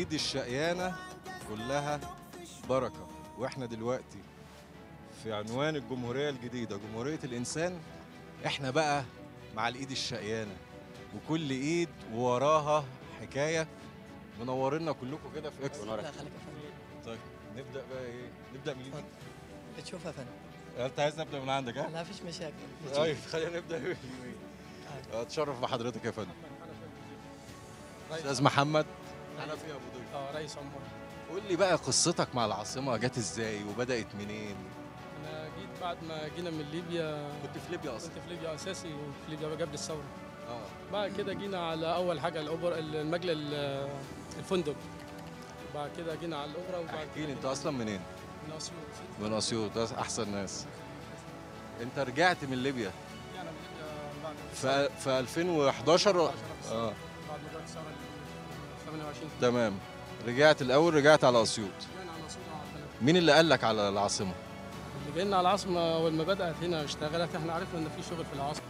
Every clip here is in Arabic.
ايد الشقيانه كلها بركه. واحنا دلوقتي في عنوان الجمهوريه الجديده جمهوريه الانسان، احنا بقى مع الايد الشقيانه، وكل ايد وراها حكايه. منورنا كلكم كده في اكس. طيب نبدا بقى ايه؟ نبدا من الايد بتشوفها يا فندم. انت عايز نبدا من عندك؟ ها؟ لا مفيش مشاكل. طيب خلينا نبدا من اليمين. اتشرف بحضرتك يا فندم. استاذ محمد حنفي ابو ضيف رئيس عمار. قول لي بقى قصتك مع العاصمه، جت ازاي وبدات منين؟ انا جيت بعد ما جينا من ليبيا. كنت في ليبيا اصلا؟ كنت في ليبيا اساسي، وفي ليبيا قبل الثوره. بعد كده جينا على اول حاجه المجلى الفندق، وبعد كده جينا على الاوبرا. وبعد كده انت اصلا منين؟ من اسيوط. من اسيوط، احسن ناس. انت رجعت من ليبيا؟ رجعنا يعني من ليبيا بعد في 2011. بعد ما جت الثوره 28. تمام. رجعت الاول، رجعت على اسيوط. رجعنا على اسيوط. مين اللي قال لك على العاصمه؟ اللي جينا على العاصمه اول ما بدات هنا اشتغلت. احنا عرفنا ان في شغل في العاصمه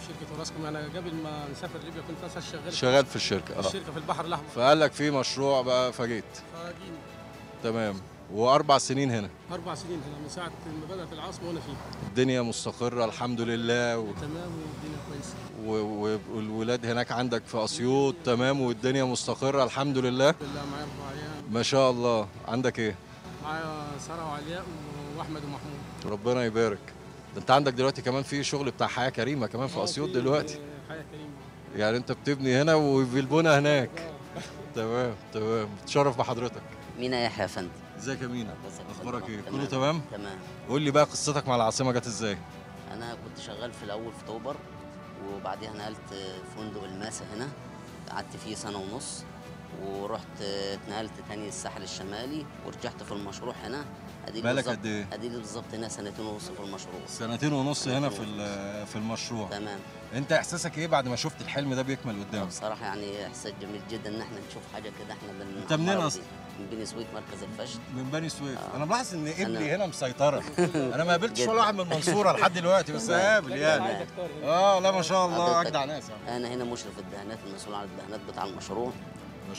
في شركه اوراسكوم. انا قبل ما نسافر ليبيا كنت اصلا شغال في الشركه. الشركه في البحر الاحمر. فقال لك في مشروع بقى فجيت. فجينا. تمام. واربع سنين هنا. 4 سنين هنا من ساعه ما بدات العاصمه وانا فيها. الدنيا مستقره الحمد لله. تمام والدنيا كويسه. والولاد هناك عندك في اسيوط. تمام والدنيا مستقره الحمد لله. الحمد لله. معايا 4 عيال. ما شاء الله. عندك ايه؟ معايا ساره وعلياء واحمد ومحمود. ربنا يبارك. ده انت عندك دلوقتي كمان في شغل بتاع حياه كريمه كمان في اسيوط دلوقتي. حياه كريمه. يعني انت بتبني هنا وفي البنا هناك. تمام تمام. اتشرف بحضرتك. مينا يحيى يا فندم. ازيك يا مينا؟ اخبارك ايه؟ كله تمام؟ تمام. قول لي بقى قصتك مع العاصمه جت ازاي؟ انا كنت شغال في الاول في طوبر، وبعديها نقلت فندق الماسه هنا، قعدت فيه 1.5 سنة، ورحت اتنقلت تاني الساحل الشمالي، ورجعت في المشروع هنا. مالك قد ايه؟ اديلي بالظبط هنا 2.5 سنين في المشروع. 2.5 سنين هنا في المشروع. تمام. انت احساسك ايه بعد ما شفت الحلم ده بيكمل قدامك؟ بصراحه يعني احساس جميل جدا ان احنا نشوف حاجه كده. احنا انت منين اصلا؟ من بني سويف، مركز الفشت. من بني سويف. انا بلاحظ ان ابني هنا مسيطره. انا ما قابلتش ولا واحد من المنصوره لحد دلوقتي، بس قابل يعني. لا ما شاء الله اجدع ناس. انا هنا مشرف الدهانات، المسؤول عن الدهانات بتاع المشروع.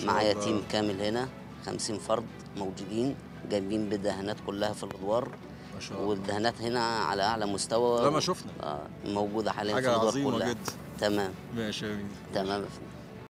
معايا تيم كامل هنا 50 فرد موجودين، جايبين بالدهانات كلها في الادوار. ما شاء الله. والدهانات هنا على اعلى مستوى. لا ما شفنا. موجوده حاليا في الادوار كلها. حاجه عظيمه جدا. تمام. ماشي يا مين. تمام.